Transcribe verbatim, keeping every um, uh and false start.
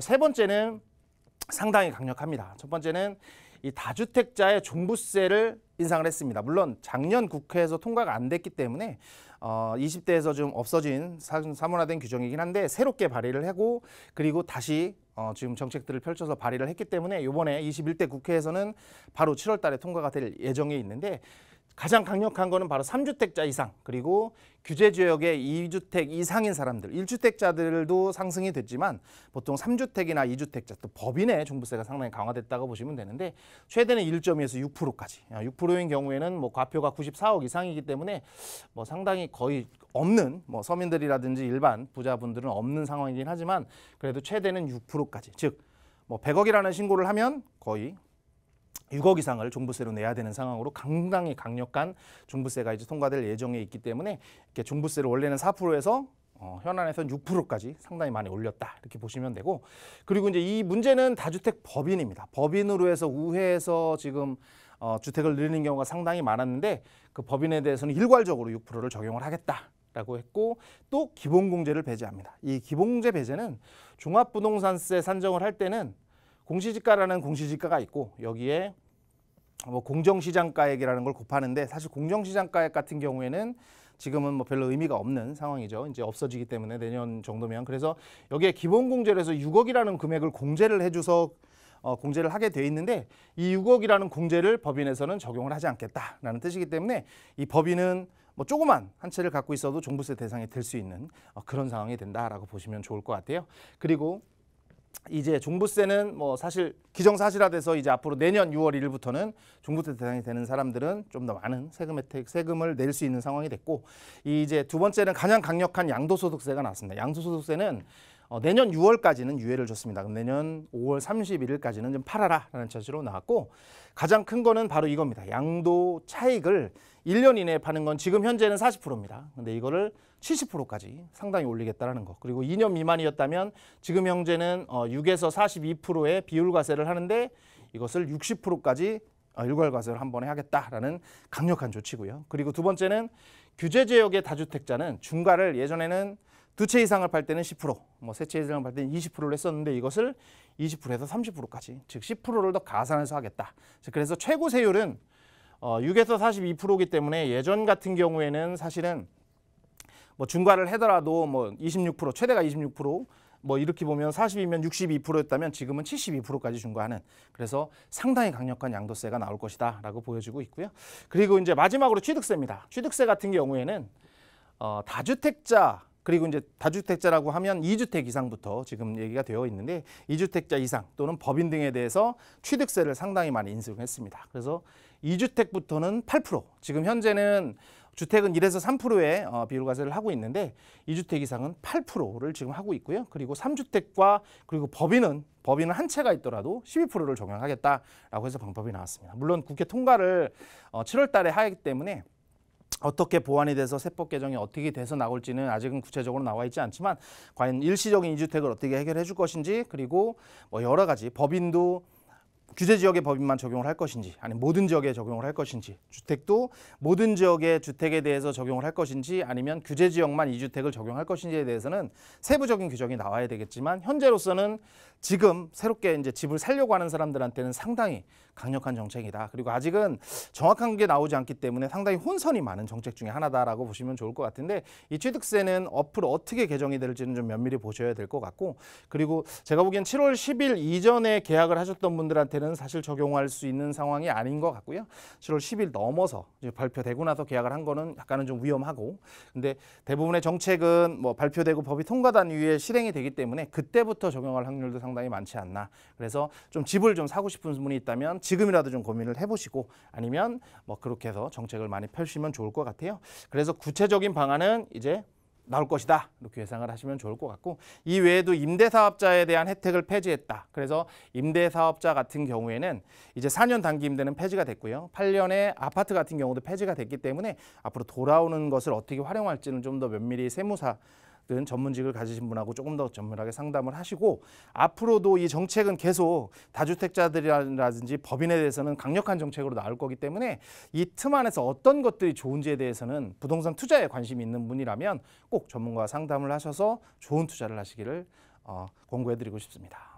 세 번째는 상당히 강력합니다. 첫 번째는 이 다주택자의 종부세를 인상을 했습니다. 물론 작년 국회에서 통과가 안 됐기 때문에 어, 이십 대에서 좀 없어진 사문화된 규정이긴 한데 새롭게 발의를 하고 그리고 다시 어, 지금 정책들을 펼쳐서 발의를 했기 때문에 이번에 이십일 대 국회에서는 바로 칠월 달에 통과가 될 예정에 있는데 가장 강력한 거는 바로 삼 주택자 이상 그리고 규제지역의 이 주택 이상인 사람들, 일 주택자들도 상승이 됐지만 보통 삼 주택이나 이 주택자 또 법인의 종부세가 상당히 강화됐다고 보시면 되는데 최대는 일 점 이에서 육 퍼센트까지 육 퍼센트인 경우에는 뭐 과표가 구십사억 이상이기 때문에 뭐 상당히 거의 없는 뭐 서민들이라든지 일반 부자분들은 없는 상황이긴 하지만 그래도 최대는 육 퍼센트까지 즉 뭐 백억이라는 신고를 하면 거의 육억 이상을 종부세로 내야 되는 상황으로 상당히 강력한 종부세가 이제 통과될 예정에 있기 때문에 이렇게 종부세를 원래는 사 퍼센트에서 어, 현안에서는 육 퍼센트까지 상당히 많이 올렸다 이렇게 보시면 되고 그리고 이제 이 문제는 다주택 법인입니다. 법인으로 해서 우회해서 지금 어, 주택을 늘리는 경우가 상당히 많았는데 그 법인에 대해서는 일괄적으로 육 퍼센트를 적용을 하겠다. 라고 했고 또 기본공제를 배제합니다. 이 기본공제 배제는 종합부동산세 산정을 할 때는 공시지가라는 공시지가가 있고 여기에 뭐 공정시장가액이라는 걸 곱하는데 사실 공정시장가액 같은 경우에는 지금은 뭐 별로 의미가 없는 상황이죠. 이제 없어지기 때문에 내년 정도면 그래서 여기에 기본공제를 해서 육억이라는 금액을 공제를 해줘서 어, 공제를 하게 돼 있는데 이 육억이라는 공제를 법인에서는 적용을 하지 않겠다라는 뜻이기 때문에 이 법인은 뭐 조그만 한 채를 갖고 있어도 종부세 대상이 될 수 있는 어, 그런 상황이 된다라고 보시면 좋을 것 같아요. 그리고 이제 종부세는 뭐 사실 기정사실화돼서 이제 앞으로 내년 유월 일일부터는 종부세 대상이 되는 사람들은 좀 더 많은 세금 혜택, 세금을 낼 수 있는 상황이 됐고 이제 두 번째는 가장 강력한 양도소득세가 나왔습니다. 양도소득세는 어, 내년 유월까지는 유예를 줬습니다. 그럼 내년 오월 삼십일일까지는 좀 팔아라라는 처지로 나왔고 가장 큰 거는 바로 이겁니다. 양도 차익을 일 년 이내에 파는 건 지금 현재는 사십 퍼센트입니다. 근데 이거를 칠십 퍼센트까지 상당히 올리겠다라는 거. 그리고 이 년 미만이었다면 지금 현재는 어, 육에서 사십이 퍼센트의 비율과세를 하는데 이것을 육십 퍼센트까지 어, 일괄과세를 한 번에 하겠다라는 강력한 조치고요. 그리고 두 번째는 규제지역의 다주택자는 중과를 예전에는 두 채 이상을 팔 때는 십 퍼센트, 뭐 세 채 이상을 팔 때는 이십 퍼센트를 했었는데 이것을 이십 퍼센트에서 삼십 퍼센트까지, 즉 십 퍼센트를 더 가산해서 하겠다. 그래서 최고 세율은 어, 육에서 사십이 퍼센트이기 때문에 예전 같은 경우에는 사실은 뭐 중과를 하더라도 뭐 이십육 퍼센트, 최대가 이십육 퍼센트, 뭐 이렇게 보면 사십이면 육십이 퍼센트였다면 지금은 칠십이 퍼센트까지 중과하는 그래서 상당히 강력한 양도세가 나올 것이다 라고 보여지고 있고요. 그리고 이제 마지막으로 취득세입니다. 취득세 같은 경우에는 어, 다주택자 그리고 이제 다주택자라고 하면 이 주택 이상부터 지금 얘기가 되어 있는데 이 주택자 이상 또는 법인 등에 대해서 취득세를 상당히 많이 인상했습니다. 그래서 이 주택부터는 팔 퍼센트, 지금 현재는 주택은 일에서 삼 퍼센트의 어, 비율과세를 하고 있는데 이 주택 이상은 팔 퍼센트를 지금 하고 있고요. 그리고 삼 주택과 그리고 법인은 법인은 한 채가 있더라도 십이 퍼센트를 적용하겠다라고 해서 방법이 나왔습니다. 물론 국회 통과를 어, 칠월 달에 하기 때문에 어떻게 보완이 돼서 세법 개정이 어떻게 돼서 나올지는 아직은 구체적으로 나와 있지 않지만 과연 일시적인 이 주택을 어떻게 해결해 줄 것인지 그리고 뭐 여러 가지 법인도 규제 지역의 법인만 적용을 할 것인지 아니면 모든 지역에 적용을 할 것인지 주택도 모든 지역의 주택에 대해서 적용을 할 것인지 아니면 규제 지역만 이 주택을 적용할 것인지에 대해서는 세부적인 규정이 나와야 되겠지만 현재로서는 지금 새롭게 이제 집을 살려고 하는 사람들한테는 상당히 강력한 정책이다. 그리고 아직은 정확한 게 나오지 않기 때문에 상당히 혼선이 많은 정책 중에 하나다라고 보시면 좋을 것 같은데 이 취득세는 앞으로 어떻게 개정이 될지는 좀 면밀히 보셔야 될 것 같고 그리고 제가 보기엔 칠월 십일 이전에 계약을 하셨던 분들한테는 사실 적용할 수 있는 상황이 아닌 것 같고요. 칠월 십일 넘어서 이제 발표되고 나서 계약을 한 거는 약간은 좀 위험하고 근데 대부분의 정책은 뭐 발표되고 법이 통과된 이후에 실행이 되기 때문에 그때부터 적용할 확률도 상당히 많지 않나. 그래서 좀 집을 좀 사고 싶은 분이 있다면 지금이라도 좀 고민을 해보시고 아니면 뭐 그렇게 해서 정책을 많이 펼치면 좋을 것 같아요. 그래서 구체적인 방안은 이제 나올 것이다 이렇게 예상을 하시면 좋을 것 같고 이 외에도 임대사업자에 대한 혜택을 폐지했다. 그래서 임대사업자 같은 경우에는 이제 사 년 단기 임대는 폐지가 됐고요. 팔 년의 아파트 같은 경우도 폐지가 됐기 때문에 앞으로 돌아오는 것을 어떻게 활용할지는 좀 더 면밀히 세무사 등 전문직을 가지신 분하고 조금 더 전문하게 상담을 하시고 앞으로도 이 정책은 계속 다주택자들이라든지 법인에 대해서는 강력한 정책으로 나올 거기 때문에 이 틈 안에서 어떤 것들이 좋은지에 대해서는 부동산 투자에 관심이 있는 분이라면 꼭 전문가와 상담을 하셔서 좋은 투자를 하시기를 공고해드리고 싶습니다.